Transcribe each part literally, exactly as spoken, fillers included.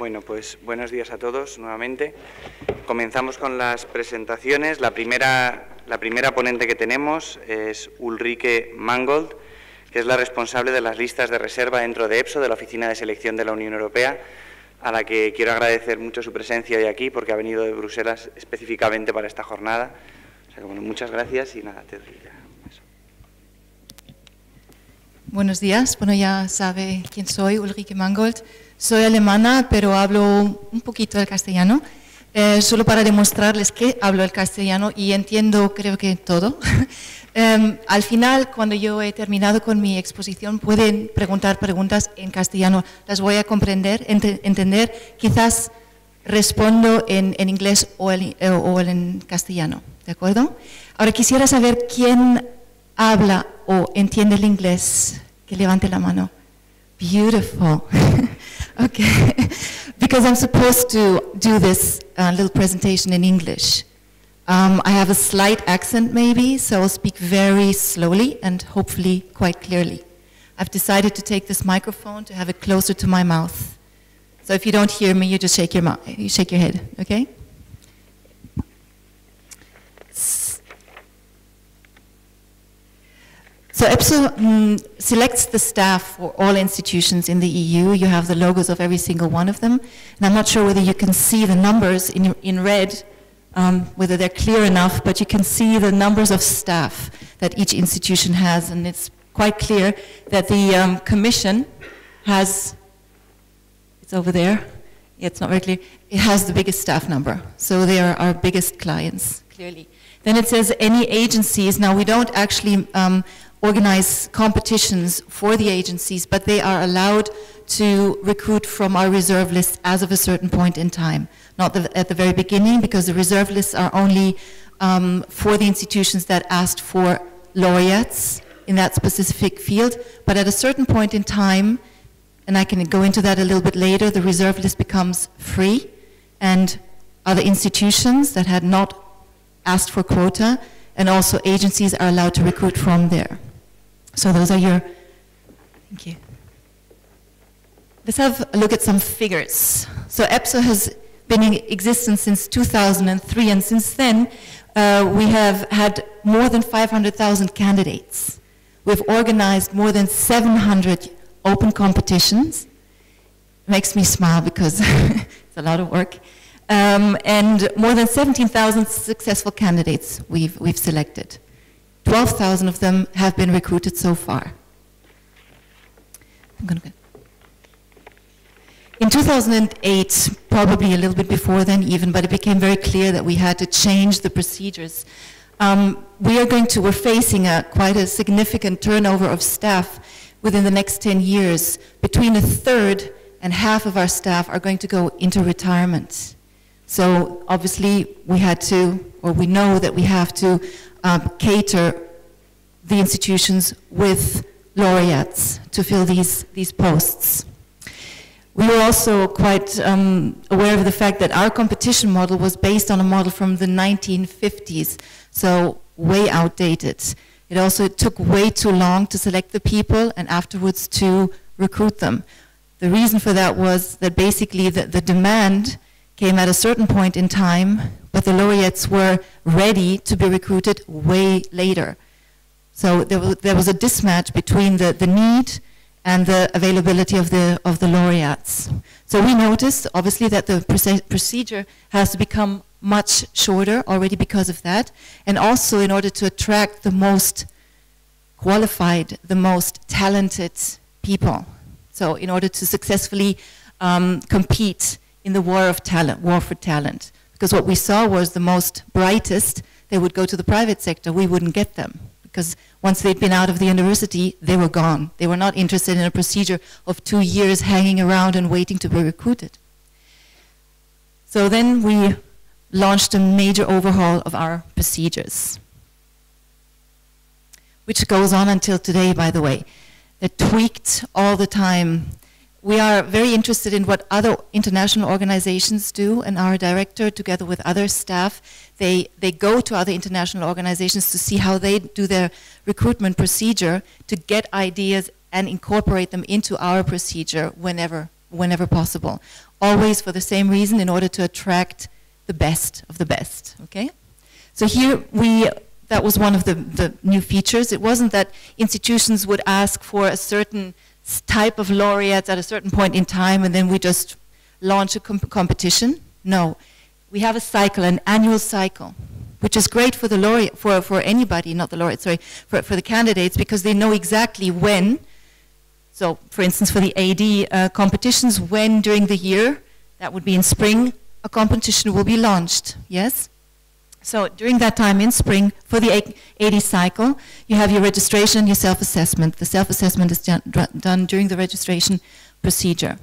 Bueno, pues buenos días a todos nuevamente. Comenzamos con las presentaciones. La primera, la primera ponente que tenemos es Ulrike Mangold, que es la responsable de las listas de reserva dentro de EPSO, de la Oficina de Selección de la Unión Europea, a la que quiero agradecer mucho su presencia hoy aquí, porque ha venido de Bruselas específicamente para esta jornada. O sea que, bueno, muchas gracias y nada, te doy eso. Buenos días. Bueno, ya sabe quién soy, Ulrike Mangold. Soy alemana, pero hablo un poquito el castellano, eh, solo para demostrarles que hablo el castellano y entiendo, creo que todo. Um, al final, cuando yo he terminado con mi exposición, pueden preguntar preguntas en castellano. Las voy a comprender, ent entender. Quizás respondo en, en inglés o, el, o el en castellano, ¿de acuerdo? Ahora quisiera saber quién habla o entiende el inglés. Que levante la mano. Beautiful. Okay, because I'm supposed to do this uh, little presentation in English. Um, I have a slight accent maybe, so I'll speak very slowly and hopefully quite clearly. I've decided to take this microphone to have it closer to my mouth. So if you don't hear me, you just shake your mouth, you shake your head, okay? So EPSO um, selects the staff for all institutions in the E U. You have the logos of every single one of them. And I'm not sure whether you can see the numbers in, in red, um, whether they're clear enough, but you can see the numbers of staff that each institution has. And it's quite clear that the um, Commission has, it's over there, yeah, it's not very clear, it has the biggest staff number. So they are our biggest clients, clearly. Then it says any agencies. Now we don't actually um, organize competitions for the agencies, but they are allowed to recruit from our reserve list as of a certain point in time. Not the, at the very beginning, because the reserve lists are only um, for the institutions that asked for laureates in that specific field, but at a certain point in time, and I can go into that a little bit later, the reserve list becomes free, and other institutions that had not asked for quota, and also agencies are allowed to recruit from there. So those are your, thank you. Let's have a look at some figures. So EPSO has been in existence since two thousand three, and since then uh, we have had more than five hundred thousand candidates. We've organized more than seven hundred open competitions. It makes me smile because it's a lot of work. Um, and more than seventeen thousand successful candidates we've, we've selected. twelve thousand of them have been recruited so far. I'm gonna go. In two thousand eight, probably a little bit before then even, but it became very clear that we had to change the procedures. Um, we are going to, we're facing a, quite a significant turnover of staff within the next ten years. Between a third and half of our staff are going to go into retirement. So obviously we had to, or we know that we have to uh, cater the institutions with laureates to fill these, these posts. We were also quite um, aware of the fact that our competition model was based on a model from the nineteen fifties, so way outdated. It also it took way too long to select the people and afterwards to recruit them. The reason for that was that basically the, the demand came at a certain point in time, but the laureates were ready to be recruited way later. So there was, there was a mismatch between the, the need and the availability of the, of the laureates. So we noticed, obviously, that the procedure has to become much shorter already because of that, and also in order to attract the most qualified, the most talented people. So in order to successfully um, compete in the war of talent, war for talent. Because what we saw was the most brightest, they would go to the private sector, we wouldn't get them. Because once they'd been out of the university, they were gone. They were not interested in a procedure of two years hanging around and waiting to be recruited. So then we launched a major overhaul of our procedures, which goes on until today, by the way. They're tweaked all the time. We are very interested in what other international organizations do, and our director, together with other staff, they, they go to other international organizations to see how they do their recruitment procedure to get ideas and incorporate them into our procedure whenever whenever possible, always for the same reason, in order to attract the best of the best, okay? So here we, that was one of the, the new features. It wasn't that institutions would ask for a certain type of laureates at a certain point in time and then we just launch a comp competition. No, we have a cycle, an annual cycle, which is great for the laureate, for, for anybody, not the laureate, sorry, for, for the candidates, because they know exactly when. So, for instance, for the A D uh, competitions, when during the year, that would be in spring, a competition will be launched, yes? So during that time in spring, for the A D cycle, you have your registration and your self-assessment. The self-assessment is done during the registration procedure.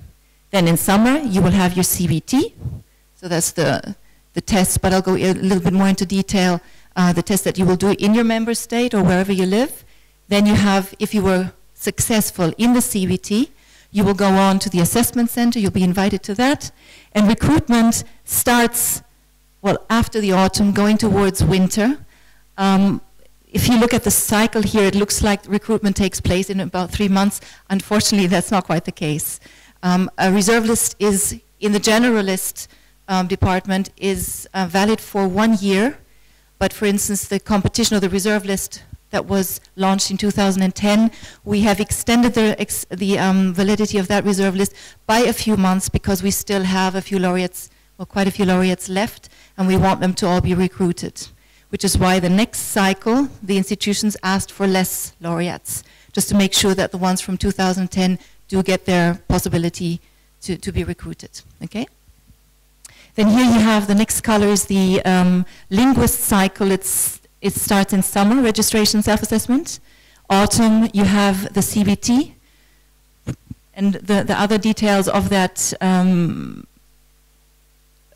Then in summer, you will have your C B T, so that's the, the test, but I'll go a little bit more into detail, uh, the test that you will do in your member state or wherever you live. Then you have, if you were successful in the C B T, you will go on to the assessment center, you'll be invited to that, and recruitment starts, well, after the autumn, going towards winter. Um, if you look at the cycle here, it looks like recruitment takes place in about three months. Unfortunately, that's not quite the case. Um, a reserve list is, in the generalist um, department, is uh, valid for one year, but for instance, the competition or the reserve list that was launched in two thousand ten, we have extended the, ex the um, validity of that reserve list by a few months because we still have a few laureates, or quite a few laureates left, and we want them to all be recruited, which is why the next cycle, the institutions asked for less laureates, just to make sure that the ones from two thousand ten do get their possibility to, to be recruited, okay? Then here you have, the next color is the um, linguist cycle. It's It starts in summer, registration, self-assessment. Autumn, you have the C B T. And the, the other details of that, um,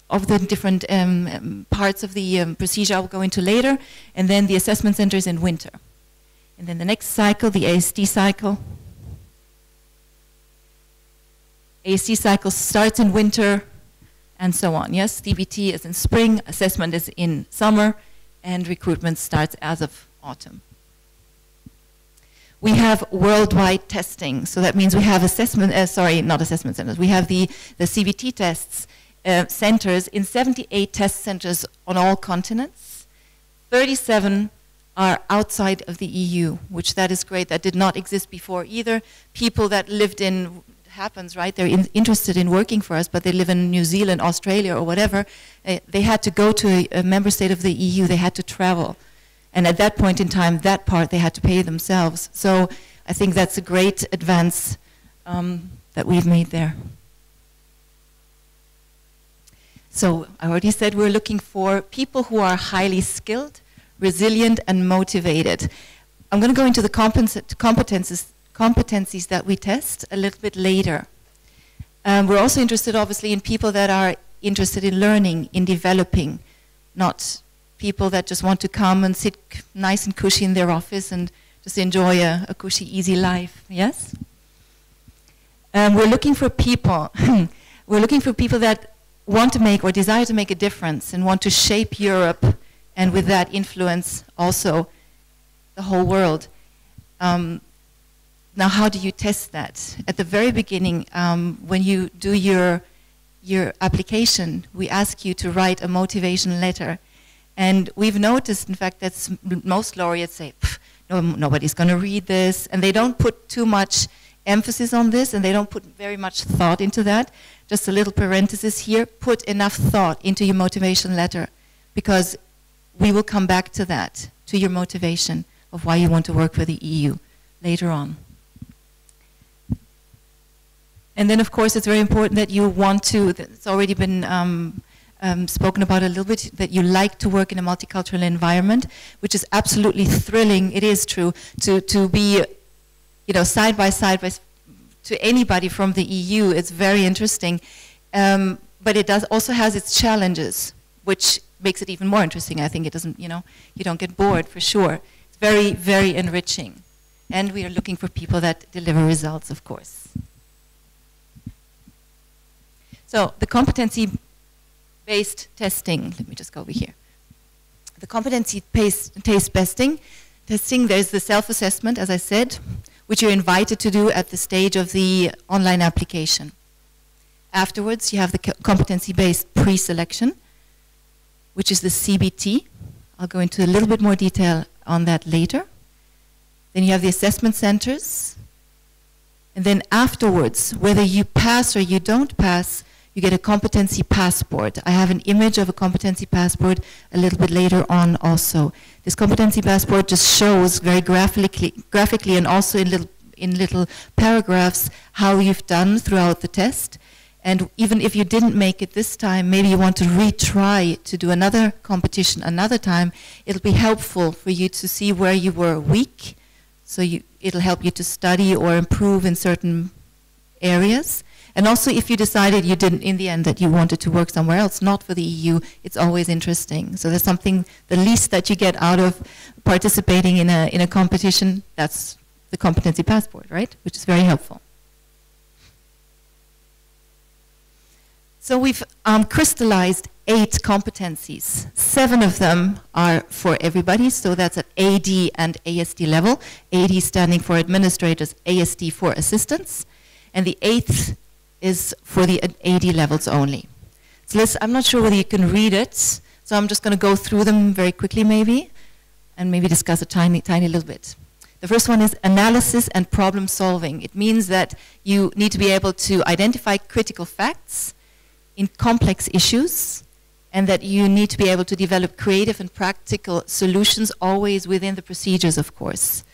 of the different um, parts of the um, procedure I will go into later. And then the assessment centers in winter. And then the next cycle, the A S D cycle. A S D cycle starts in winter and so on. Yes, C B T is in spring, assessment is in summer, and recruitment starts as of autumn. We have worldwide testing, so that means we have assessment, uh, sorry, not assessment centers, we have the, the C B T tests uh, centers in seventy-eight test centers on all continents. thirty-seven are outside of the E U, which that is great, that did not exist before either. People that lived in, happens, right, they're in, interested in working for us, but they live in New Zealand, Australia, or whatever, uh, they had to go to a, a member state of the E U, they had to travel. And at that point in time, that part they had to pay themselves. So I think that's a great advance um, that we've made there. So I already said we're looking for people who are highly skilled, resilient, and motivated. I'm going to go into the competences competencies that we test a little bit later. Um, we're also interested, obviously, in people that are interested in learning, in developing, not people that just want to come and sit nice and cushy in their office and just enjoy a, a cushy, easy life, yes? Um, we're looking for people. We're looking for people that want to make or desire to make a difference and want to shape Europe and with that influence also the whole world. Um, Now, how do you test that? At the very beginning, um, when you do your, your application, we ask you to write a motivation letter. And we've noticed, in fact, that most laureates say, no, nobody's going to read this. And they don't put too much emphasis on this, and they don't put very much thought into that. Just a little parenthesis here, put enough thought into your motivation letter, because we will come back to that, to your motivation of why you want to work for the E U later on. And then, of course, it's very important that you want to, it's already been um, um, spoken about a little bit, that you like to work in a multicultural environment, which is absolutely thrilling, it is true, to, to be, you know, side by side by, to anybody from the E U. It's very interesting. Um, but it does also has its challenges, which makes it even more interesting. I think it doesn't, you know, you don't get bored for sure. It's very, very enriching. And we are looking for people that deliver results, of course. So the competency-based testing, let me just go over here. The competency-based testing, testing, there's the self-assessment, as I said, which you're invited to do at the stage of the online application. Afterwards, you have the competency-based pre-selection, which is the C B T. I'll go into a little bit more detail on that later. Then you have the assessment centers. And then afterwards, whether you pass or you don't pass, you get a competency passport. I have an image of a competency passport a little bit later on also. This competency passport just shows very graphically, graphically and also in little, in little paragraphs how you've done throughout the test. And even if you didn't make it this time, maybe you want to retry to do another competition another time, it'll be helpful for you to see where you were weak. So you, it'll help you to study or improve in certain areas. And also if you decided you didn't in the end that you wanted to work somewhere else, not for the E U, it's always interesting. So there's something, the least that you get out of participating in a, in a competition, that's the competency passport, right? Which is very helpful. So we've um, crystallized eight competencies. Seven of them are for everybody, so that's at A D and A S D level. A D standing for administrators, A S D for assistants, and the eighth is for the A D levels only. So let's, I'm not sure whether you can read it, so I'm just going to go through them very quickly maybe, and maybe discuss a tiny, tiny little bit. The first one is analysis and problem solving. It means that you need to be able to identify critical facts in complex issues, and that you need to be able to develop creative and practical solutions, always within the procedures, of course.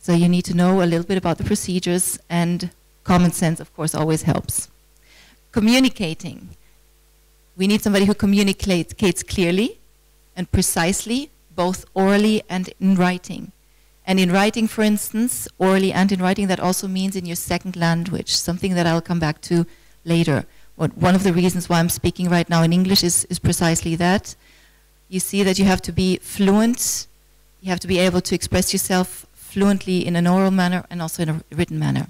So you need to know a little bit about the procedures, and common sense, of course, always helps. Communicating. We need somebody who communicates clearly and precisely, both orally and in writing. And in writing, for instance, orally and in writing, that also means in your second language, something that I'll come back to later. One of the reasons why I'm speaking right now in English is, is precisely that. You see that you have to be fluent, you have to be able to express yourself fluently in an oral manner and also in a written manner.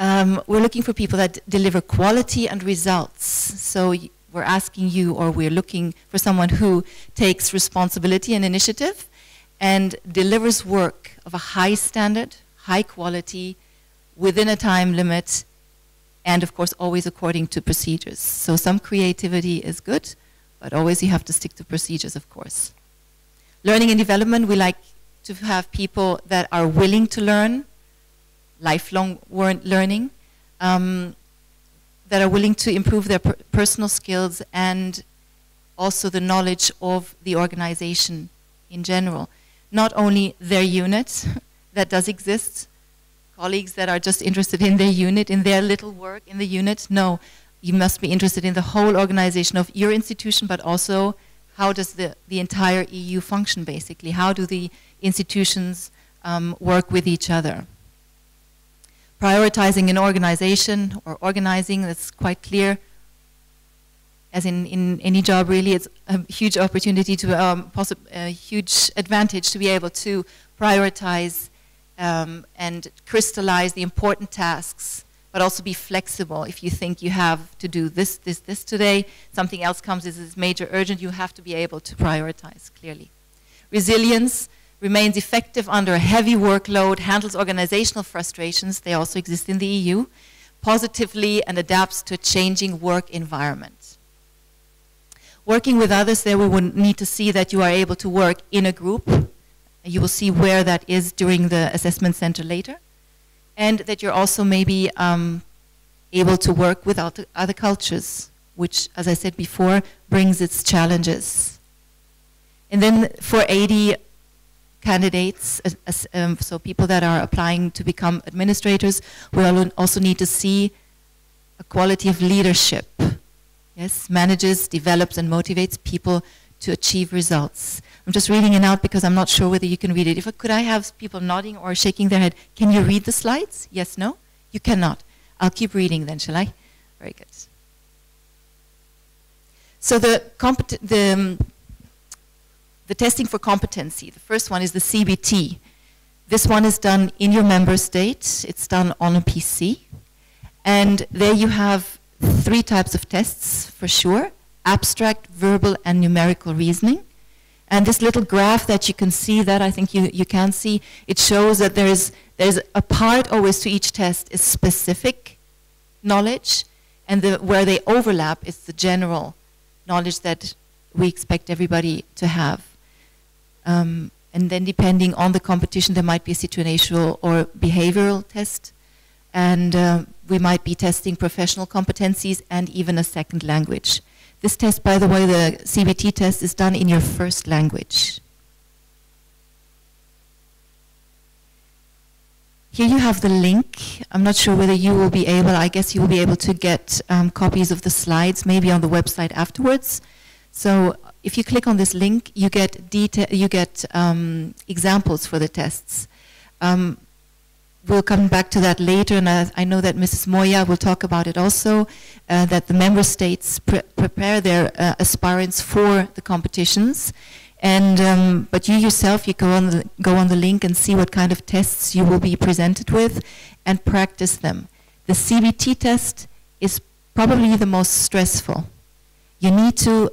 Um, we're looking for people that deliver quality and results. So we're asking you, or we're looking for someone who takes responsibility and initiative and delivers work of a high standard, high quality, within a time limit, and of course always according to procedures. So some creativity is good, but always you have to stick to procedures, of course. Learning and development, we like to have people that are willing to learn, lifelong learning, um, that are willing to improve their per personal skills and also the knowledge of the organization in general. Not only their unit that does exist, colleagues that are just interested in their unit, in their little work in the unit. No, you must be interested in the whole organization of your institution, but also how does the, the entire E U function, basically? How do the institutions um, work with each other? Prioritizing an organization or organizing, that's quite clear. As in, in any job, really, it's a huge opportunity to, um, a huge advantage to be able to prioritize Um, and crystallize the important tasks, but also be flexible. If you think you have to do this, this, this today, something else comes as is major urgent, you have to be able to prioritize, clearly. Resilience remains effective under a heavy workload, handles organizational frustrations, they also exist in the E U, positively and adapts to a changing work environment. Working with others, there we would need to see that you are able to work in a group. You will see where that is during the assessment center later. And that you're also maybe um, able to work with other cultures, which, as I said before, brings its challenges. And then for A D candidates, as, as, um, so people that are applying to become administrators, we also need to see a quality of leadership. Yes, manages, develops, and motivates people to achieve results. I'm just reading it out because I'm not sure whether you can read it. If I, could I have people nodding or shaking their head? Can you read the slides? Yes, no? You cannot. I'll keep reading then, shall I? Very good. So the, the, um, the testing for competency, the first one is the C B T. This one is done in your member state. It's done on a P C. And there you have three types of tests for sure: abstract, verbal, and numerical reasoning. And this little graph that you can see, that I think you, you can see, it shows that there is, there is a part always to each test is specific knowledge, And the, where they overlap is the general knowledge that we expect everybody to have. Um, and then depending on the competition, there might be a situational or behavioral test. And uh, we might be testing professional competencies and even a second language. This test, by the way, the C B T test, is done in your first language. Here you have the link. I'm not sure whether you will be able, I guess you will be able to get um, copies of the slides, maybe on the website afterwards. So if you click on this link, you get, detail, you get um, examples for the tests. Um, We'll come back to that later, and I, I know that Missus Moya will talk about it also, uh, that the member states pre prepare their uh, aspirants for the competitions. And, um, but you yourself, you go on, the, go on the link and see what kind of tests you will be presented with and practice them. The C B T test is probably the most stressful. You need to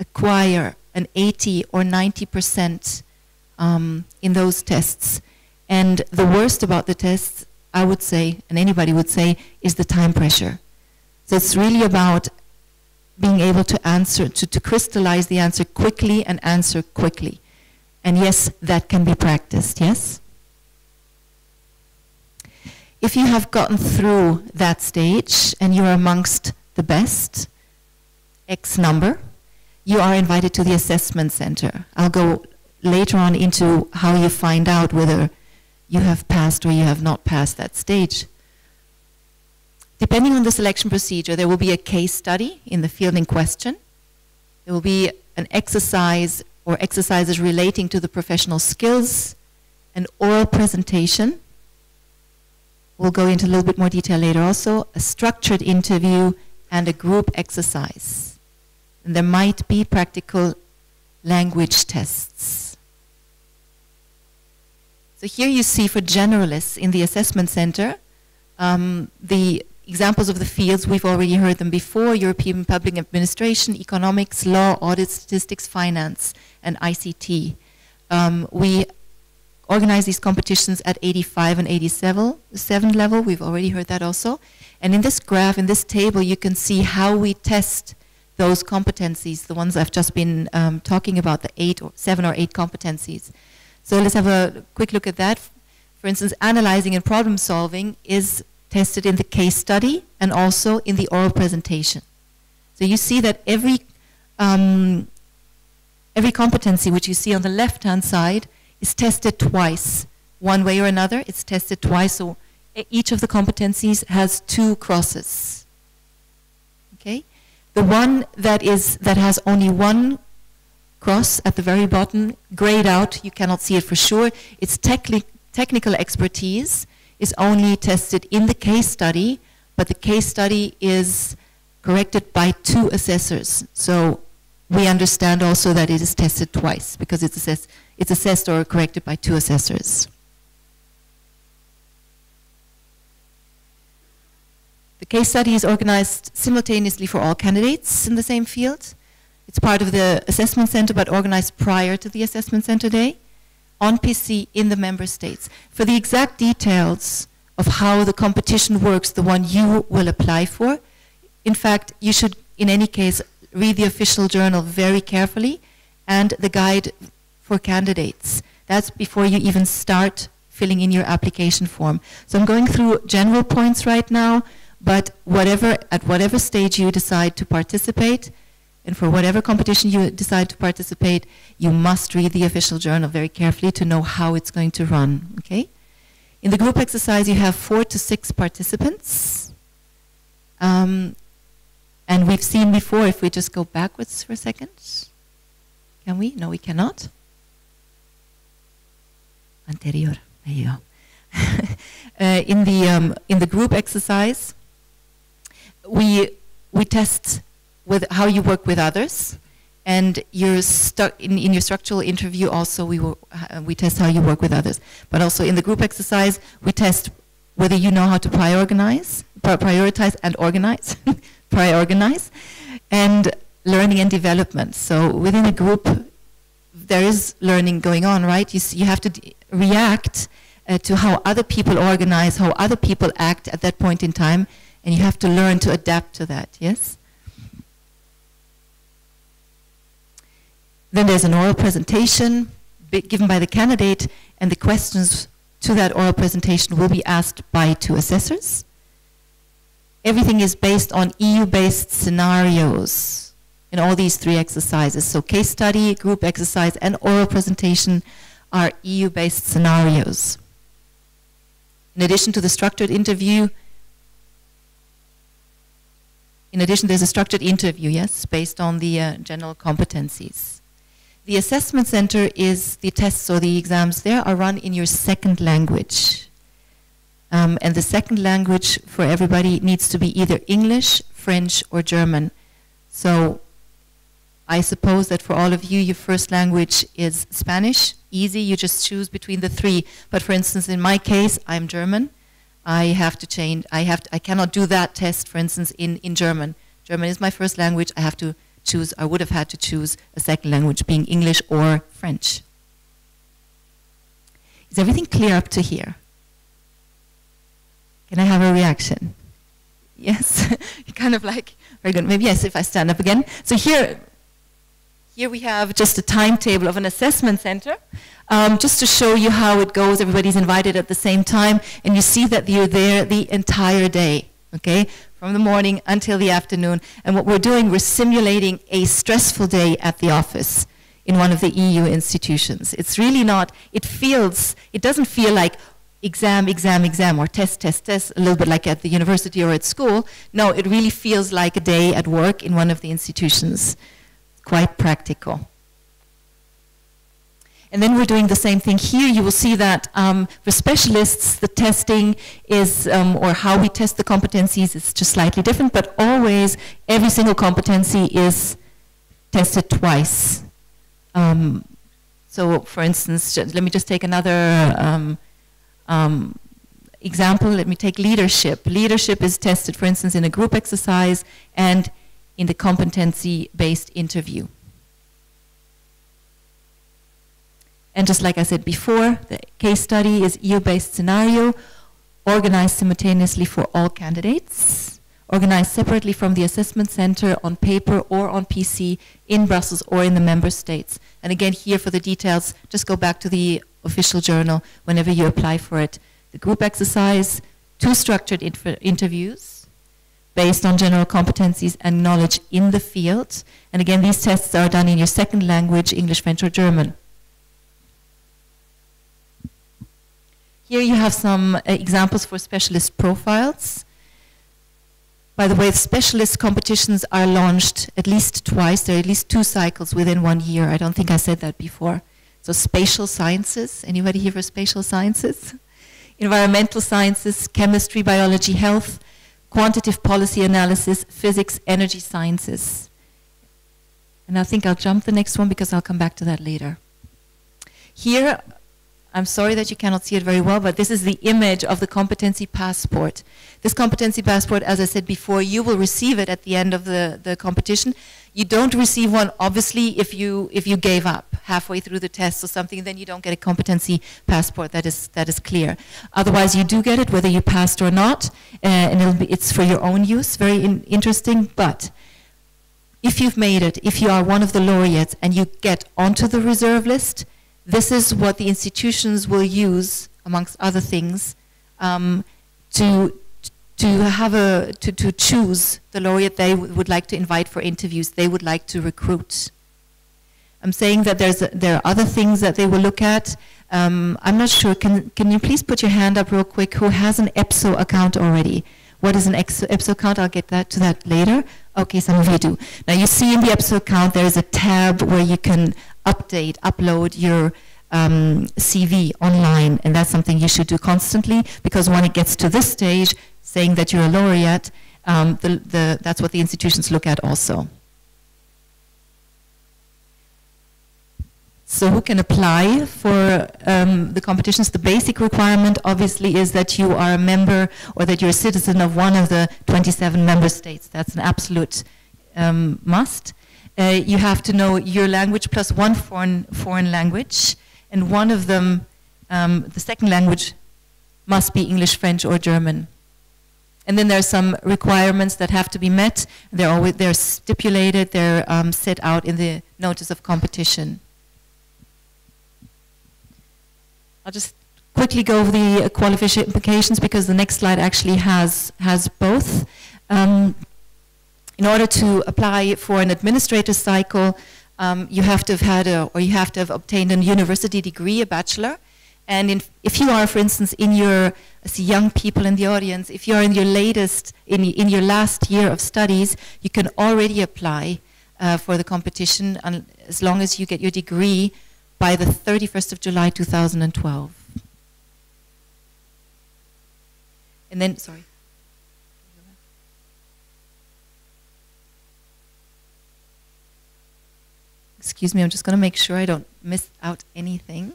acquire an eighty or ninety percent um, in those tests. And the worst about the tests, I would say, and anybody would say, is the time pressure. So it's really about being able to answer, to, to crystallize the answer quickly and answer quickly. And yes, that can be practiced, yes? If you have gotten through that stage and you're amongst the best, X number, you are invited to the assessment center. I'll go later on into how you find out whether you have passed or you have not passed that stage. Depending on the selection procedure, there will be a case study in the field in question. There will be an exercise or exercises relating to the professional skills, an oral presentation. We'll go into a little bit more detail later also, a structured interview and a group exercise. And there might be practical language tests. So here you see for generalists in the assessment center, um, the examples of the fields, we've already heard them before, European Public Administration, Economics, Law, Audit, Statistics, Finance, and I C T. Um, we organize these competitions at eighty-five and eighty-seven level, we've already heard that also. And in this graph, in this table, you can see how we test those competencies, the ones I've just been um, talking about, the eight or seven or eight competencies. So let's have a quick look at that. For instance, analyzing and problem solving is tested in the case study and also in the oral presentation. So you see that every, um, every competency which you see on the left-hand side is tested twice. One way or another, it's tested twice, so each of the competencies has two crosses. Okay? The one that, is, that has only one cross at the very bottom, grayed out, you cannot see it for sure. It's techni technical expertise is only tested in the case study, but the case study is corrected by two assessors. So we understand also that it is tested twice because it's, assess it's assessed or corrected by two assessors. The case study is organized simultaneously for all candidates in the same field. It's part of the assessment center, but organized prior to the assessment center day, on P C in the member states. For the exact details of how the competition works, the one you will apply for, in fact, you should, in any case, read the official journal very carefully and the guide for candidates. That's before you even start filling in your application form. So I'm going through general points right now, but whatever, at whatever stage you decide to participate, and for whatever competition you decide to participate, you must read the official journal very carefully to know how it's going to run, okay? In the group exercise, you have four to six participants. Um, and we've seen before, if we just go backwards for a second. Can we? No, we cannot. Anterior, there you go. uh, in, the, um, in the group exercise, we, we test with how you work with others, and your in, in your structural interview also we, will, uh, we test how you work with others. But also in the group exercise, we test whether you know how to prioritize, prioritize and organize, prioritize, and learning and development. So within a group, there is learning going on, right? You, you have to d react uh, to how other people organize, how other people act at that point in time, and you have to learn to adapt to that, yes? Then there's an oral presentation given by the candidate, and the questions to that oral presentation will be asked by two assessors. Everything is based on E U-based scenarios in all these three exercises. So case study, group exercise, and oral presentation are E U-based scenarios. In addition to the structured interview, in addition there's a structured interview, yes, based on the uh, general competencies. The assessment center is the tests or the exams there are run in your second language. Um, and the second language for everybody needs to be either English, French, or German. So I suppose that for all of you, your first language is Spanish. Easy, you just choose between the three. But for instance, in my case, I'm German. I have to change, I, have to, I cannot do that test, for instance, in, in German. German is my first language. I have to choose, I would have had to choose a second language, being English or French. Is everything clear up to here? Can I have a reaction? Yes, kind of like, very good. Maybe yes, if I stand up again. So here, here we have just a timetable of an assessment center, um, just to show you how it goes. Everybody's invited at the same time, and you see that you're there the entire day, okay? From the morning until the afternoon. And what we're doing, we're simulating a stressful day at the office in one of the E U institutions. It's really not, it feels, it doesn't feel like, exam, exam, exam, or test, test, test, a little bit like at the university or at school. No, it really feels like a day at work in one of the institutions. Quite practical. And then we're doing the same thing here. You will see that um, for specialists, the testing is, um, or how we test the competencies is just slightly different, but always every single competency is tested twice. Um, so for instance, let me just take another um, Um, example, let me take leadership. Leadership is tested, for instance, in a group exercise and in the competency-based interview. And just like I said before, the case study is E U-based scenario, organized simultaneously for all candidates, organized separately from the assessment center on paper or on P C in Brussels or in the member states. And again, here for the details, just go back to the official journal whenever you apply for it. The group exercise, two structured interviews based on general competencies and knowledge in the field. And again, these tests are done in your second language, English, French, or German. Here you have some uh, examples for specialist profiles. By the way, specialist competitions are launched at least twice. There are at least two cycles within one year. I don't think I said that before. So spatial sciences, anybody here for spatial sciences? Environmental sciences, chemistry, biology, health, quantitative policy analysis, physics, energy sciences. And I think I'll jump the next one because I'll come back to that later. Here, I'm sorry that you cannot see it very well, but this is the image of the competency passport. This competency passport, as I said before, you will receive it at the end of the, the competition. You don't receive one, obviously, if you, if you gave up halfway through the test or something, then you don't get a competency passport. That is, that is clear. Otherwise, you do get it, whether you passed or not, uh, and it'll be, it's for your own use. Very in interesting, but if you've made it, if you are one of the laureates and you get onto the reserve list, this is what the institutions will use, amongst other things, um, to, to, have a, to, to choose the laureate they would like to invite for interviews, they would like to recruit. I'm saying that there's a, there are other things that they will look at. Um, I'm not sure, can, can you please put your hand up real quick, who has an EPSO account already? What is an EPSO account? I'll get that to that later. Okay, some of you do. Now you see in the EPSO account there is a tab where you can update, upload your um, C V online, and that's something you should do constantly, because when it gets to this stage, saying that you're a laureate, um, the, the, that's what the institutions look at also. So who can apply for um, the competitions? The basic requirement obviously is that you are a member or that you're a citizen of one of the twenty-seven member states. That's an absolute um, must. Uh, you have to know your language plus one foreign, foreign language, and one of them, um, the second language, must be English, French, or German. And then there are some requirements that have to be met. They're always, they're stipulated, they're um, set out in the notice of competition. I'll just quickly go over the qualifications because the next slide actually has, has both. Um, in order to apply for an administrator cycle, um, you have to have had a, or you have to have obtained a university degree, a bachelor. And in, if you are, for instance, in your, I see young people in the audience, if you're in your latest, in, in your last year of studies, you can already apply uh, for the competition on, as long as you get your degree by the thirty-first of July two thousand twelve. And then, sorry. Excuse me, I'm just going to make sure I don't miss out anything.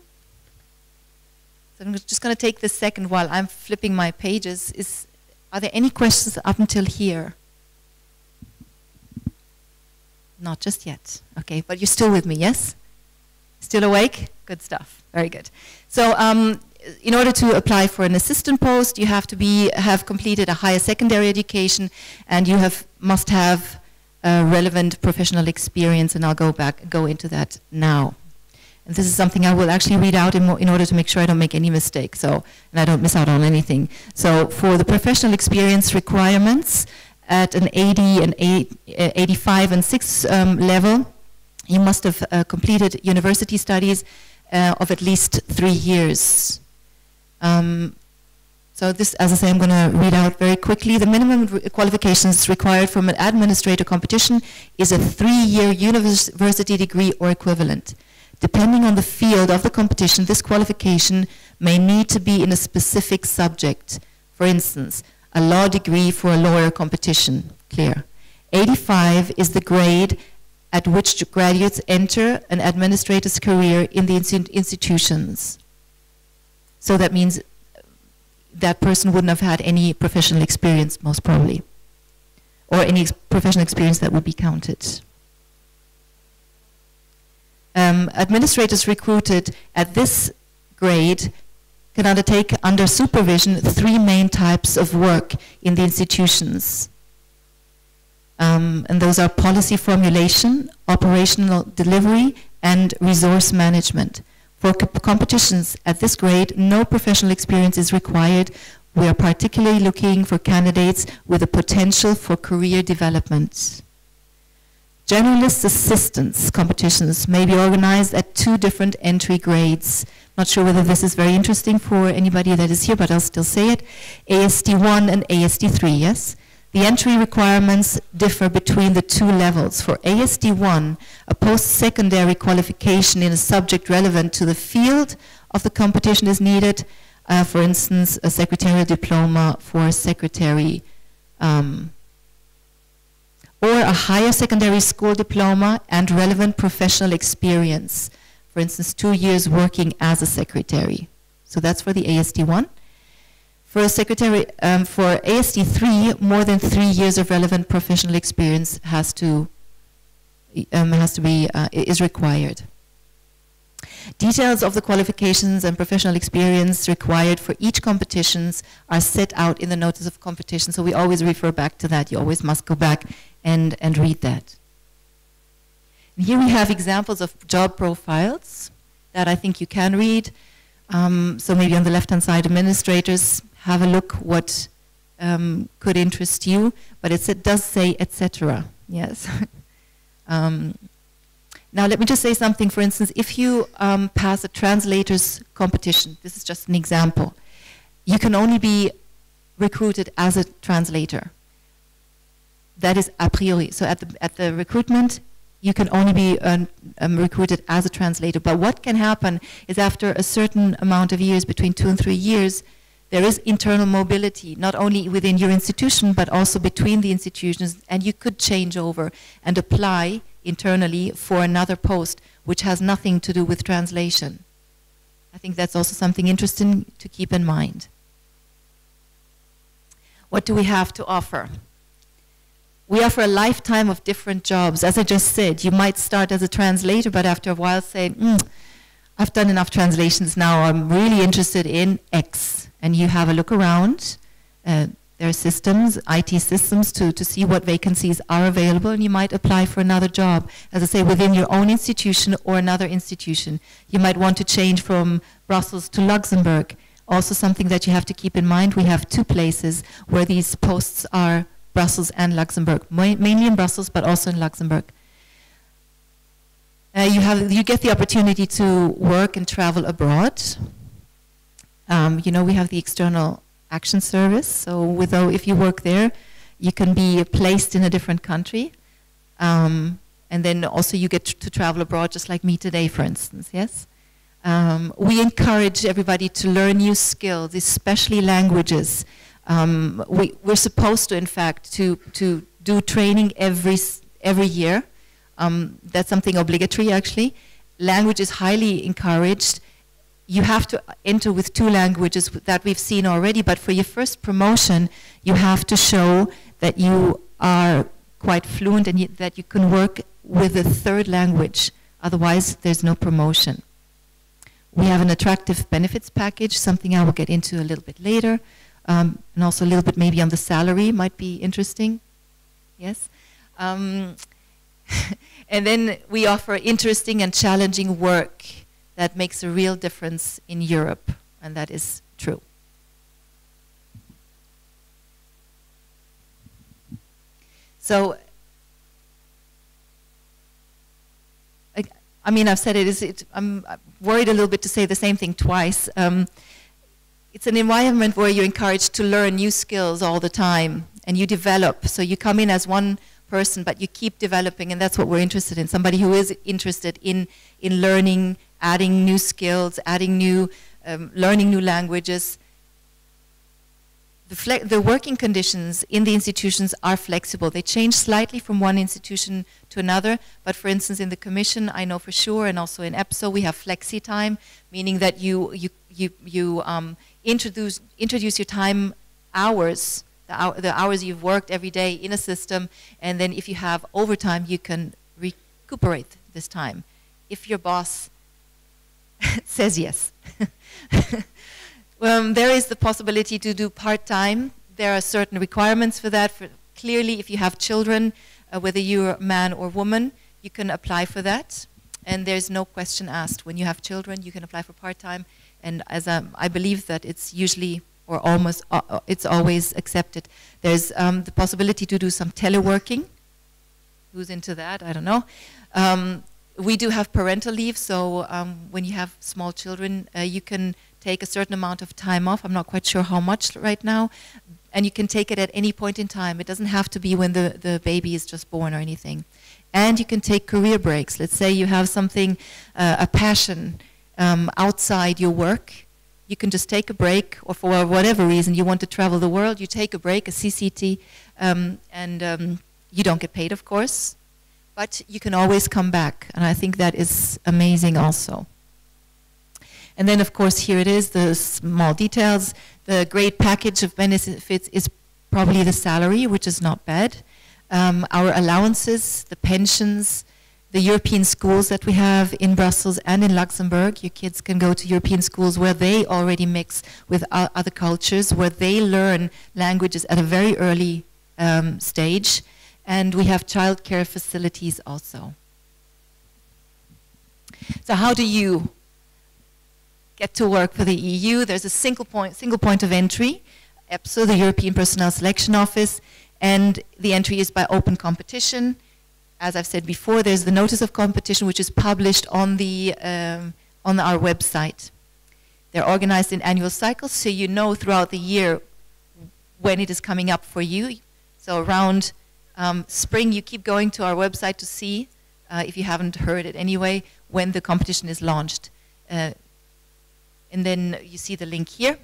So I'm just going to take this second while I'm flipping my pages. Is, are there any questions up until here? Not just yet. Okay, but you're still with me, yes? Still awake? Good stuff. Very good. So um, in order to apply for an assistant post, you have to be, have completed a higher secondary education, and you have, must have uh, relevant professional experience, and I'll go back, go into that now. And this is something I will actually read out in, mo in order to make sure I don't make any mistakes, so, and I don't miss out on anything. So for the professional experience requirements at an eighty, an eighty, eighty-five and six um, level, you must have uh, completed university studies uh, of at least three years. Um, so this, as I say, I'm going to read out very quickly. The minimum qualifications required from an administrator competition is a three-year university degree or equivalent. Depending on the field of the competition, this qualification may need to be in a specific subject. For instance, a law degree for a lawyer competition. Clear. eighty-five is the grade at which graduates enter an administrator's career in the institutions. So that means that person wouldn't have had any professional experience, most probably, or any professional experience that would be counted. Um, administrators recruited at this grade can undertake under supervision three main types of work in the institutions. Um, and those are policy formulation, operational delivery, and resource management. For co- competitions at this grade, no professional experience is required. We are particularly looking for candidates with a potential for career development. Generalist assistance competitions may be organized at two different entry grades. Not sure whether this is very interesting for anybody that is here, but I'll still say it. A S D one and A S D three, yes? The entry requirements differ between the two levels. For A S D one, a post-secondary qualification in a subject relevant to the field of the competition is needed. Uh, for instance, a secretarial diploma for a secretary, um, or a higher secondary school diploma and relevant professional experience. For instance, two years working as a secretary. So that's for the A S D one. For a secretary, um, for A S D three, more than three years of relevant professional experience has to um, has to be uh, is required. Details of the qualifications and professional experience required for each competitions are set out in the notice of competition. So we always refer back to that. You always must go back and, and read that. And here we have examples of job profiles that I think you can read. Um, so maybe on the left-hand side, administrators, have a look what um, could interest you. But it's, it does say et cetera. Yes. um, Now let me just say something. For instance, if you um, pass a translators competition, this is just an example, you can only be recruited as a translator. That is a priori. So at the, at the recruitment, you can only be um, um, recruited as a translator. But what can happen is after a certain amount of years, between two and three years, there is internal mobility, not only within your institution, but also between the institutions, and you could change over and apply internally for another post, which has nothing to do with translation. I think that's also something interesting to keep in mind. What do we have to offer? We offer a lifetime of different jobs. As I just said, you might start as a translator, but after a while say, mm, I've done enough translations now, I'm really interested in X. And you have a look around, uh, their systems, I T systems, to, to see what vacancies are available, and you might apply for another job, as I say, within your own institution or another institution. You might want to change from Brussels to Luxembourg. Also something that you have to keep in mind, we have two places where these posts are, Brussels and Luxembourg, mainly in Brussels, but also in Luxembourg. Uh, you, have, you get the opportunity to work and travel abroad. Um, you know, we have the External Action Service, so with, though if you work there, you can be placed in a different country. Um, and then also you get to travel abroad, just like me today, for instance, yes? Um, we encourage everybody to learn new skills, especially languages. Um, we, we're supposed to, in fact, to, to do training every, every year. Um, that's something obligatory, actually. Language is highly encouraged. You have to enter with two languages that we've seen already, but for your first promotion, you have to show that you are quite fluent and you, that you can work with a third language. Otherwise, there's no promotion. We have an attractive benefits package, something I will get into a little bit later, um, and also a little bit maybe on the salary might be interesting. Yes? Um, and then we offer interesting and challenging work that makes a real difference in Europe, and that is true. So, I, I mean, I've said it, is it, I'm worried a little bit to say the same thing twice. Um, it's an environment where you're encouraged to learn new skills all the time, and you develop. So you come in as one person, but you keep developing, and that's what we're interested in, somebody who is interested in, in learning, adding new skills, adding new, um, learning new languages. The, fle the working conditions in the institutions are flexible. They change slightly from one institution to another, but for instance in the Commission, I know for sure, and also in EPSO, we have flexi time, meaning that you, you, you, you um, introduce, introduce your time hours, the, hour, the hours you've worked every day in a system, and then if you have overtime, you can recuperate this time, if your boss says yes. um, there is the possibility to do part-time. There are certain requirements for that. For clearly, if you have children, uh, whether you're a man or woman, you can apply for that. And there's no question asked. When you have children, you can apply for part-time. And as um, I believe that it's usually or almost, uh, it's always accepted. There's um, the possibility to do some teleworking. Who's into that? I don't know. Um, We do have parental leave, so um, when you have small children, uh, you can take a certain amount of time off. I'm not quite sure how much right now. And you can take it at any point in time. It doesn't have to be when the, the baby is just born or anything. And you can take career breaks. Let's say you have something, uh, a passion um, outside your work. You can just take a break, or for whatever reason, you want to travel the world, you take a break, a C C T, um, and um, you don't get paid, of course. But you can always come back, and I think that is amazing also. And then, of course, here it is, the small details. The great package of benefits is probably the salary, which is not bad. Um, our allowances, the pensions, the European schools that we have in Brussels and in Luxembourg. Your kids can go to European schools where they already mix with other cultures, where they learn languages at a very early um, stage. And we have childcare facilities also. So how do you get to work for the E U? There's a single point, single point of entry, EPSO, the European Personnel Selection Office, and the entry is by open competition. As I've said before, there's the notice of competition, which is published on, the, um, on our website. They're organized in annual cycles, so you know throughout the year when it is coming up for you. So around Um, spring, you keep going to our website to see, uh, if you haven't heard it anyway, when the competition is launched. Uh, and then you see the link here.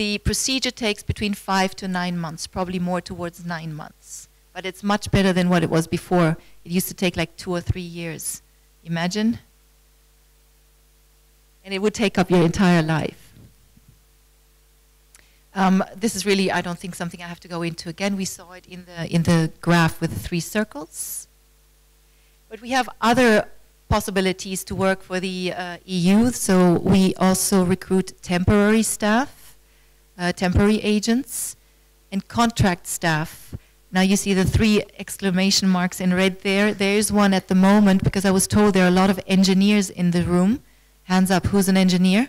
The procedure takes between five to nine months, probably more towards nine months. But it's much better than what it was before. It used to take like two or three years, imagine. And it would take up your entire life. Um, this is really, I don't think, something I have to go into again. We saw it in the, in the graph with the three circles. But we have other possibilities to work for the uh, E U, so we also recruit temporary staff, uh, temporary agents. and contract staff. Now you see the three exclamation marks in red there. There is one at the moment because I was told there are a lot of engineers in the room. Hands up, who's an engineer?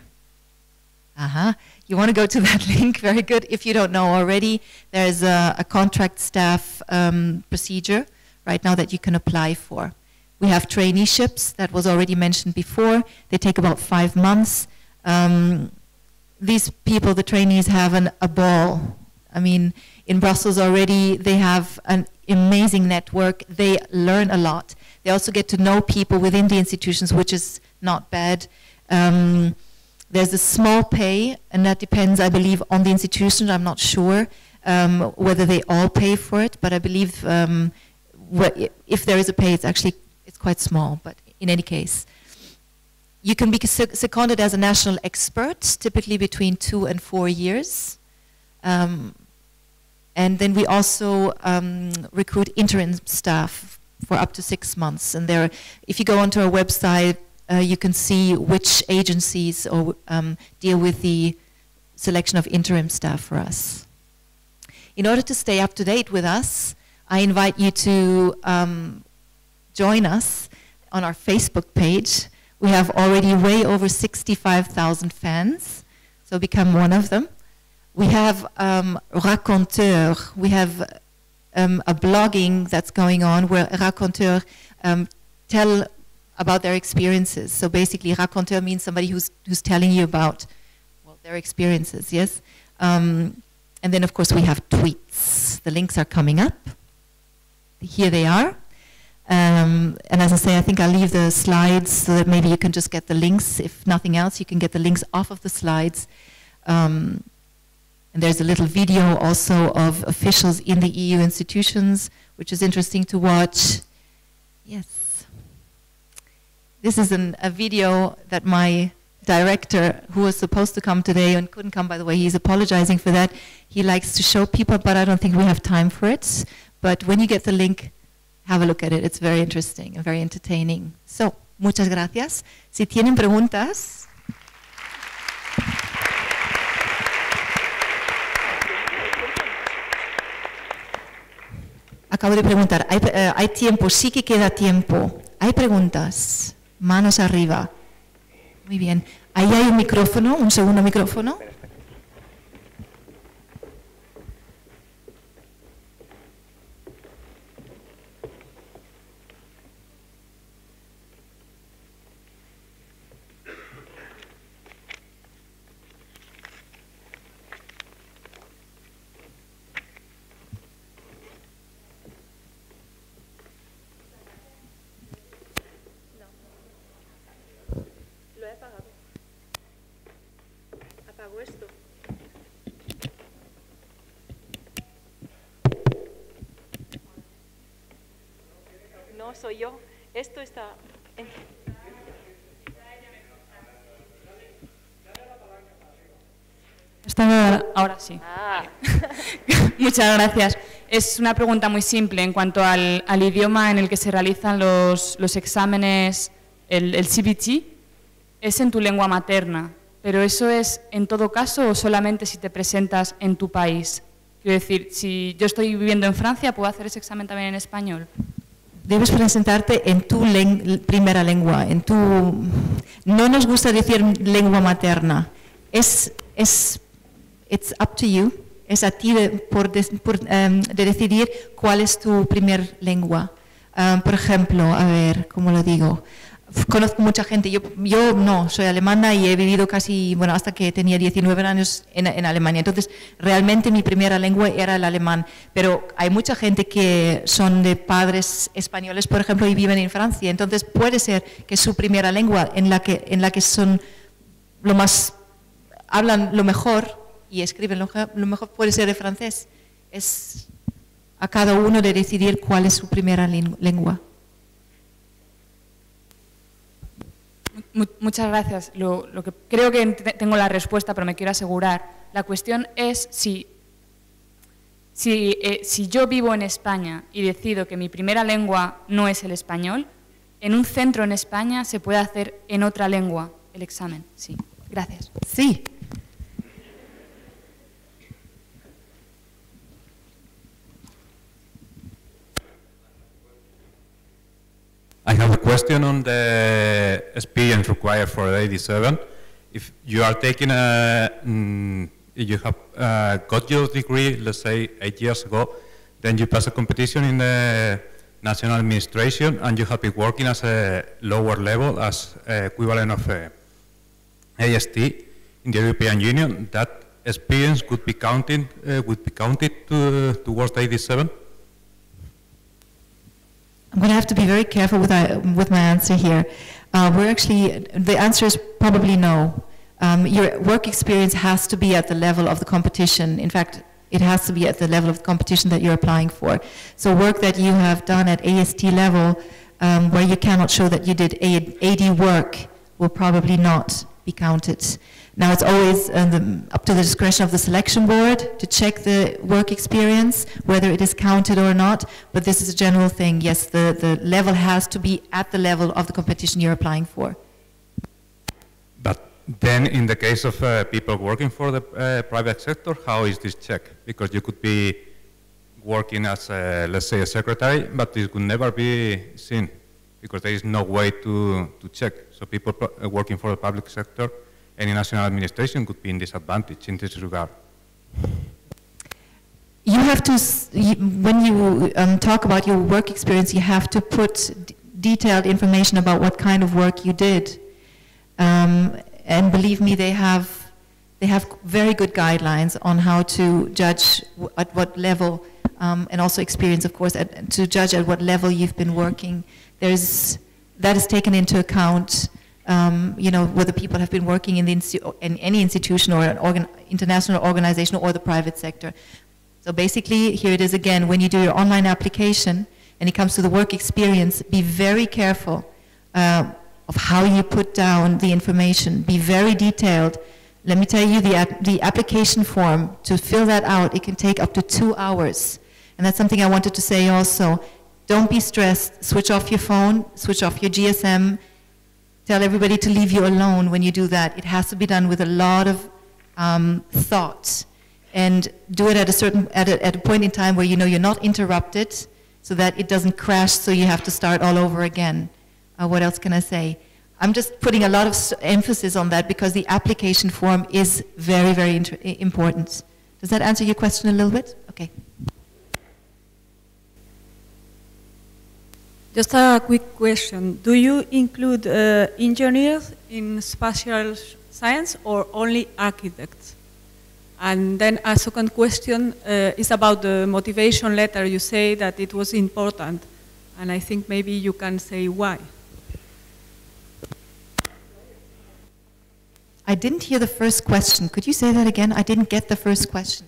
Uh-huh. You want to go to that link, very good. If you don't know already, there's a, a contract staff um, procedure right now that you can apply for. We have traineeships that was already mentioned before. They take about five months. Um, these people, the trainees, have an, a ball. I mean, in Brussels already, they have an amazing network. They learn a lot. They also get to know people within the institutions, which is not bad. Um, there's a small pay, and that depends, I believe, on the institution. I'm not sure um, whether they all pay for it, but I believe um, if there is a pay, it's actually it's quite small, but in any case. You can be seconded as a national expert, typically between two and four years. Um, and then we also um, recruit interim staff for up to six months. And there, if you go onto our website, uh, you can see which agencies or, um, deal with the selection of interim staff for us. In order to stay up to date with us, I invite you to um, join us on our Facebook page. We have already way over sixty-five thousand fans, so become one of them. We have um, Raconteur, we have um, a blogging that's going on where Raconteur um, tell about their experiences. So basically Raconteur means somebody who's, who's telling you about well, their experiences, yes? Um, and then of course we have tweets. The links are coming up. Here they are. Um, and as I say, I think I'll leave the slides so that maybe you can just get the links. If nothing else, you can get the links off of the slides. Um, and there's a little video also of officials in the E U institutions, which is interesting to watch. Yes. This is an, a video that my director, who was supposed to come today and couldn't come, by the way, he's apologizing for that. He likes to show people, but I don't think we have time for it. But when you get the link, have a look at it. It's very interesting and very entertaining. So, muchas gracias. Si tienen preguntas. Acabo de preguntar. Hay, eh, hay tiempo, sí que queda tiempo. Hay preguntas. Manos arriba. Muy bien. Ahí hay un micrófono, un segundo micrófono. Soy yo. Esto está... En... Está ahora sí. Ah. Muchas gracias. Es una pregunta muy simple en cuanto al, al idioma en el que se realizan los, los exámenes, el, el C B T, es en tu lengua materna, pero ¿eso es en todo caso o solamente si te presentas en tu país? Quiero decir, si yo estoy viviendo en Francia, ¿puedo hacer ese examen también en español? Debes presentarte en tu leng- primera lengua, en tu... No nos gusta decir lengua materna. Es, es it's up to you. Es a ti de, por de, por, um, de decidir cuál es tu primera lengua. Um, por ejemplo, a ver, ¿cómo lo digo? Conozco mucha gente. Yo, yo no, soy alemana y he vivido casi, bueno, hasta que tenía diecinueve años en, en Alemania. Entonces, realmente mi primera lengua era el alemán. Pero hay mucha gente que son de padres españoles, por ejemplo, y viven en Francia. Entonces, puede ser que su primera lengua, en la que, en la que son lo más, hablan lo mejor y escriben lo, lo mejor, puede ser el francés. Es a cada uno de decidir cuál es su primera lengua. Muchas gracias. Lo, lo que creo que tengo la respuesta, pero me quiero asegurar. La cuestión es si, si, eh, si yo vivo en España y decido que mi primera lengua no es el español, en un centro en España se puede hacer en otra lengua el examen. Sí. Gracias. Sí. I have a question on the experience required for eighty-seven. If you are taking a, mm, you have uh, got your degree, let's say eight years ago, then you pass a competition in the national administration and you have been working as a lower level, as equivalent of a A S T in the European Union, that experience could be counted, uh, would be counted to, uh, towards eighty-seven? I'm going to have to be very careful with, I, with my answer here. Uh, we're actually, the answer is probably no. Um, your work experience has to be at the level of the competition. In fact, it has to be at the level of the competition that you're applying for. So work that you have done at A S T level, um, where you cannot show that you did A D work, will probably not be counted. Now it's always uh, the, up to the discretion of the selection board to check the work experience, whether it is counted or not, but this is a general thing. Yes, the, the level has to be at the level of the competition you're applying for. But then in the case of uh, people working for the uh, private sector, how is this check? Because you could be working as, a, let's say, a secretary, but it could never be seen because there is no way to, to check. So people working for the public sector, any national administration could be in disadvantage in this regard. You have to, when you um, talk about your work experience, you have to put d detailed information about what kind of work you did. Um, and believe me, they have, they have very good guidelines on how to judge w at what level, um, and also experience, of course, at, to judge at what level you've been working. There's, that is taken into account. Um, you know, whether people have been working in, the in any institution or an organ international organization or the private sector. So basically, here it is again, when you do your online application and it comes to the work experience, be very careful uh, of how you put down the information. Be very detailed. Let me tell you, the, ap the application form, to fill that out, it can take up to two hours. And that's something I wanted to say also. Don't be stressed. Switch off your phone, switch off your G S M, tell everybody to leave you alone when you do that. It has to be done with a lot of um, thought, and do it at a certain at a, at a point in time where you know you're not interrupted, so that it doesn't crash. So you have to start all over again. Uh, what else can I say? I'm just putting a lot of emphasis on that because the application form is very, very important. Does that answer your question a little bit? Okay. Just a quick question. Do you include uh, engineers in spatial science or only architects? And then a second question uh, is about the motivation letter. You say that it was important, and I think maybe you can say why. I didn't hear the first question. Could you say that again? I didn't get the first question.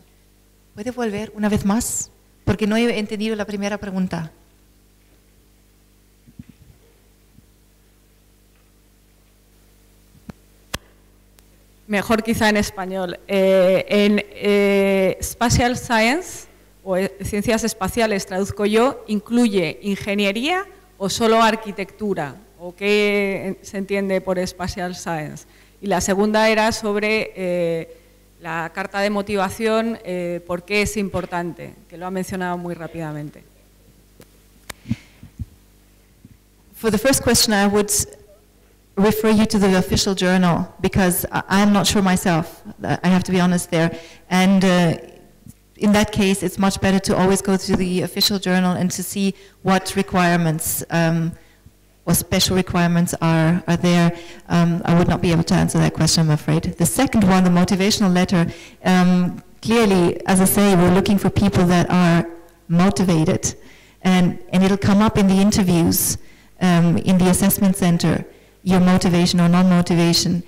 ¿Puede volver una vez más? Porque no he entendido la primera pregunta. Mejor quizá en español, eh, en eh, Spatial Science, o Ciencias Espaciales, traduzco yo, ¿incluye ingeniería o solo arquitectura? ¿O qué se entiende por Spatial Science? Y la segunda era sobre eh, la carta de motivación, eh, ¿por qué es importante? Que lo ha mencionado muy rápidamente. For the first question, I would refer you to the official journal, because I'm not sure myself. I have to be honest there. And uh, in that case, it's much better to always go to the official journal and to see what requirements um, or special requirements are, are there. Um, I would not be able to answer that question, I'm afraid. The second one, the motivational letter, um, clearly, as I say, we're looking for people that are motivated. And, and it'll come up in the interviews, um, in the assessment center, your motivation or non-motivation.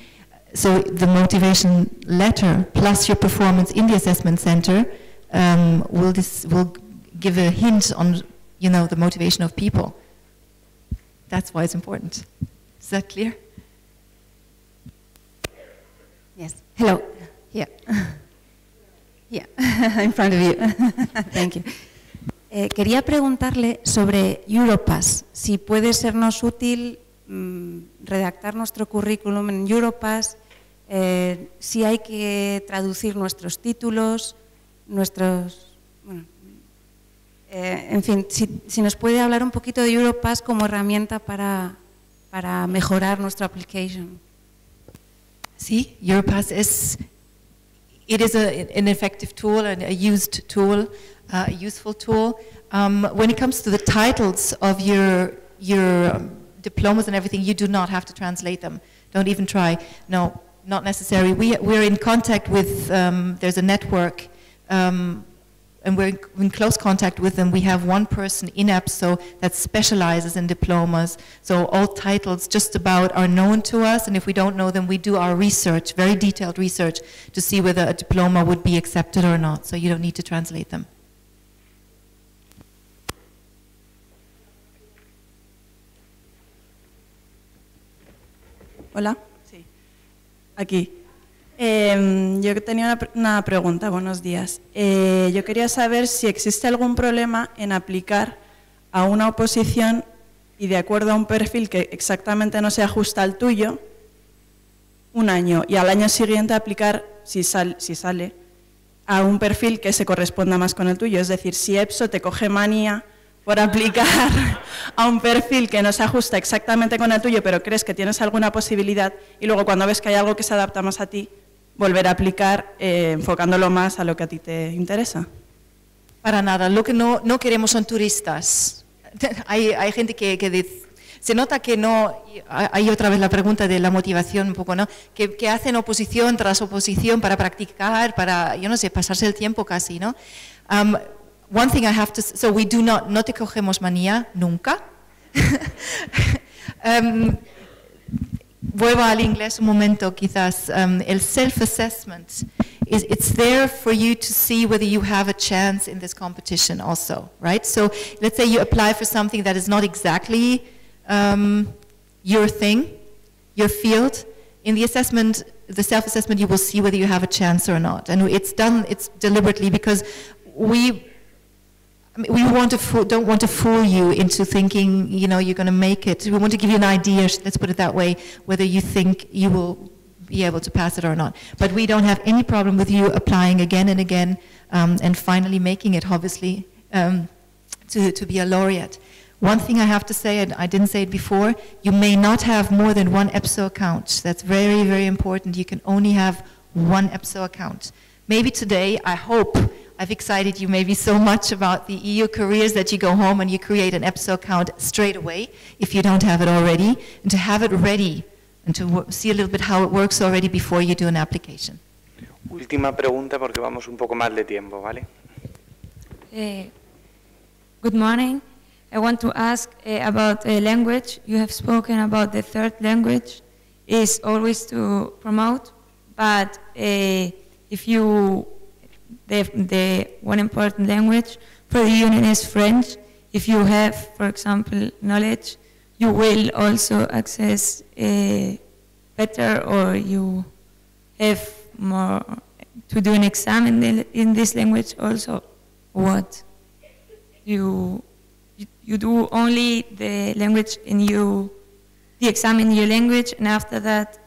So the motivation letter plus your performance in the assessment center um, will, this, will give a hint on, you know, the motivation of people. That's why it's important. Is that clear? Yes. Hello. Yeah. Yeah. In front of you. Thank you. Eh, quería preguntarle sobre Europass, si puede sernos útil redactar nuestro currículum en Europass, eh, si hay que traducir nuestros títulos, nuestros, bueno, Eh, en fin, si, si nos puede hablar un poquito de Europass como herramienta para, para mejorar nuestra application. Sí, Europass is, it is a, an effective tool and a used tool, uh, a useful tool. Um, when it comes to the titles of your, your um, diplomas and everything, you do not have to translate them. Don't even try. No, not necessary. We, we're in contact with, um, there's a network, um, and we're in close contact with them. We have one person in EPSO that specializes in diplomas. So all titles just about are known to us, and if we don't know them, we do our research, very detailed research, to see whether a diploma would be accepted or not. So you don't need to translate them. Hola. Sí. Aquí. Eh, yo tenía una, una pregunta, buenos días. Eh, yo quería saber si existe algún problema en aplicar a una oposición y de acuerdo a un perfil que exactamente no se ajusta al tuyo, un año, y al año siguiente aplicar, si, sal, si sale, a un perfil que se corresponda más con el tuyo. Es decir, si EPSO te coge manía por aplicar a un perfil que no se ajusta exactamente con el tuyo, pero crees que tienes alguna posibilidad, y luego cuando ves que hay algo que se adapta más a ti, volver a aplicar eh, enfocándolo más a lo que a ti te interesa. Para nada, lo que no, no queremos son turistas. Hay, hay gente que, que dice, se nota que no, hay otra vez la pregunta de la motivación un poco, ¿no? Que, que hacen oposición tras oposición para practicar, para, yo no sé, pasarse el tiempo casi, ¿no? Um, one thing I have to, so we do not, no te cogemos manía, nunca. um, Vuelvo al inglés un momento, quizás. Um, el self-assessment, is it's there for you to see whether you have a chance in this competition also, right? So let's say you apply for something that is not exactly um, your thing, your field. In the assessment, the self-assessment, you will see whether you have a chance or not. And it's done, it's deliberately, because we, I mean, we want to fool, don't want to fool you into thinking, you know, you're going to make it. We want to give you an idea, let's put it that way, whether you think you will be able to pass it or not. But we don't have any problem with you applying again and again um, and finally making it, obviously, um, to, to be a laureate. One thing I have to say, and I didn't say it before, you may not have more than one EPSO account. That's very, very important. You can only have one EPSO account. Maybe today, I hope, I've excited you maybe so much about the E U careers that you go home and you create an EPSO account straight away if you don't have it already, and to have it ready and to see a little bit how it works already before you do an application. Última pregunta porque vamos un poco más de tiempo, ¿vale? Uh, good morning. I want to ask uh, about uh, language. You have spoken about the third language is always to promote, but uh, if you The, the one important language for the union is French. If you have, for example, knowledge, you will also access uh, better, or you have more to do an exam in, the, in this language also. What? You, you, you do only the language in you, the exam in your language, and after that,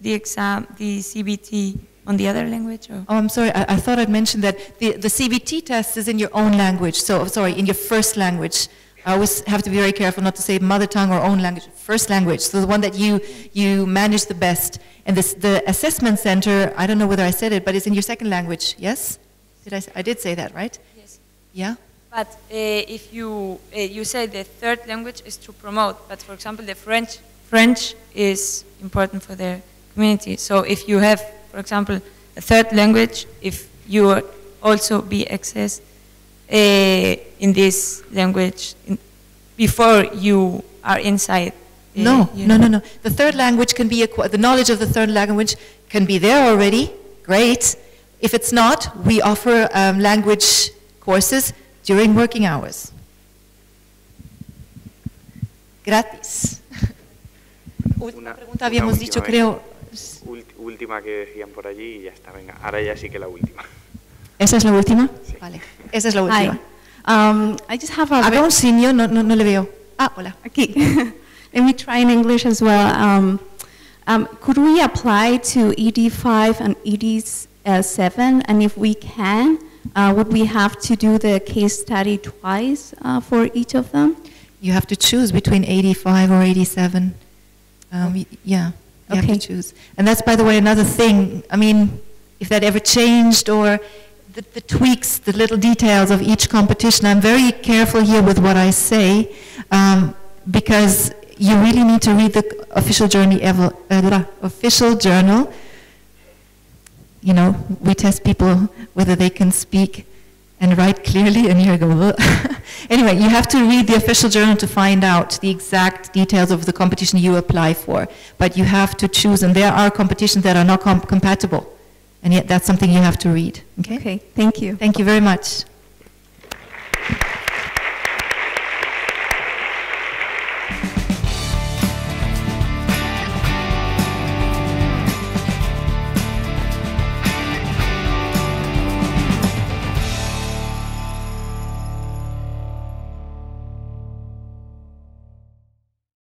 the exam, the C B T on the other language? Or? Oh, I'm sorry, I, I thought I'd mentioned that the, the C B T test is in your own language, so, sorry, in your first language. I always have to be very careful not to say mother tongue or own language, first language, so the one that you, you manage the best. And this, the assessment center, I don't know whether I said it, but it's in your second language, yes? Did I, I did say that, right? Yes. Yeah? But uh, if you, uh, you say the third language is to promote, but for example, the French, French is important for their community, so if you have, for example, a third language, if you also be accessed uh, in this language in, before you are inside. Uh, no, no, no, no. The third language can be, the knowledge of the third language can be there already, great. If it's not, we offer um, language courses during working hours. Gratis. Última pregunta habíamos dicho, creo. Última que decían por allí y ya está, venga, ahora ya sí que la última. ¿Esa es la última? Sí. Vale, esa es la última. Um, I just have a Haga un signo, no, no, no le veo. Ah, hola. Aquí. Let me try in English as well. Um, um, could we apply to E D five and E D seven? And if we can, Uh, would we have to do the case study twice uh, for each of them? You have to choose between eighty-five or eighty-seven. Um, yeah, you okay. have to choose. And that's, by the way, another thing. I mean, if that ever changed, or the, the tweaks, the little details of each competition. I'm very careful here with what I say, um, because you really need to read the official journal, uh, official journal. You know, we test people whether they can speak and write clearly, and here I go. Anyway, you have to read the official journal to find out the exact details of the competition you apply for. But you have to choose, and there are competitions that are not com compatible. And yet that's something you have to read. Okay? Okay, thank you. Thank you very much.